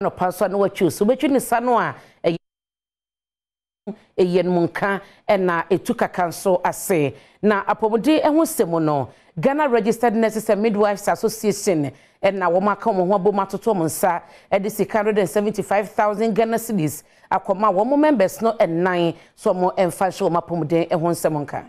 no person who choose. But you nisanwa e yen munka ena etuka kanso ase na apomudi ehusemu no Ghana Registered Nurses and Midwives Association ena womaka mo ho bomatoto mo nsa e de 675,000 Ghana cedis akoma wo members no enan so mo emfa so mapomuden ehusemu nka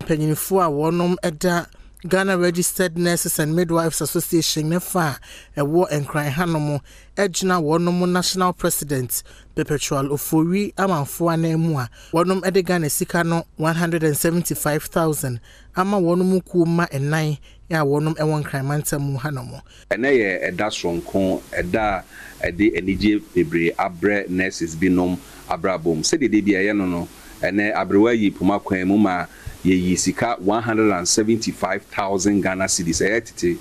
panyinfo a wonom eda Ghana Registered Nurses and Midwives Association nefa ewo enkran Hanomo Edjina Wanomo National President Perpetual Ofori amanfo anemu a wonom ede Ghana sika no 175,000 ama wonom kuma enan ya wonom ewo enkran mantamu Hanomo ene ye eda sonko eda ede enije bebre abre nurses binom abrabom se de bia ye no no ene abrewa yi puma kwan mu ma ye sika 175,000 Ghana cedis etiti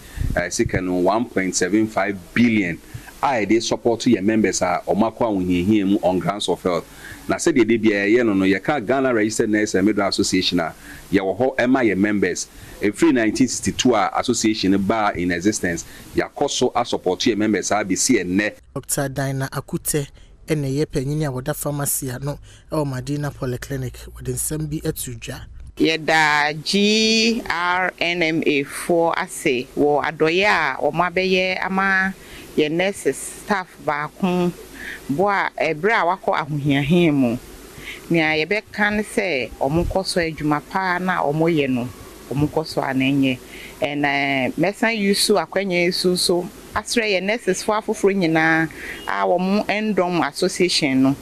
sika no 1.75 billion I dey support your members are omakwa wunhiehiem on grounds of health na said dey bia ye no no ye ka Ghana Registered Nurses and Midwives Association ye wo ho ema ye members every 1962 association ba in existence ya koso a support your members are be see ene Dr. Dina Akute ene ye panyini awoda pharmacy no e Medina Polyclinic wodin sam bi atudwa yeda GRNMA4 ase wo adoye a omabeye ama ye nurses staff ba kun bo a ebra wako ahohiahin mu nia ye be kan se omunkoso adwuma pa na omoye no omunkoso anenye ene mesan yusu akwenye yusu so asre ye nurses for afoforo nyina a omu endom association no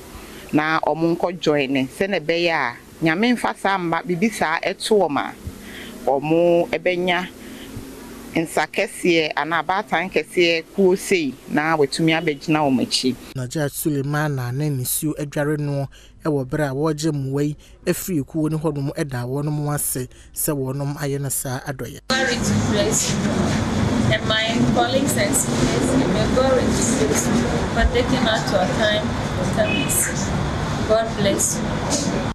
na omunko join se na be ya nyame mfasa mba bibisa eto ma omu ebenya nsakese ana abatan kese kuosei na wetumi abegina omachi na Judge Suleiman na nanisu adware no ewo bra woje muwei afri kuo ne hodom eda wonom ase se wonom aye na sa adoye. And my colleagues and students may go register for taking out your time for service. God bless you.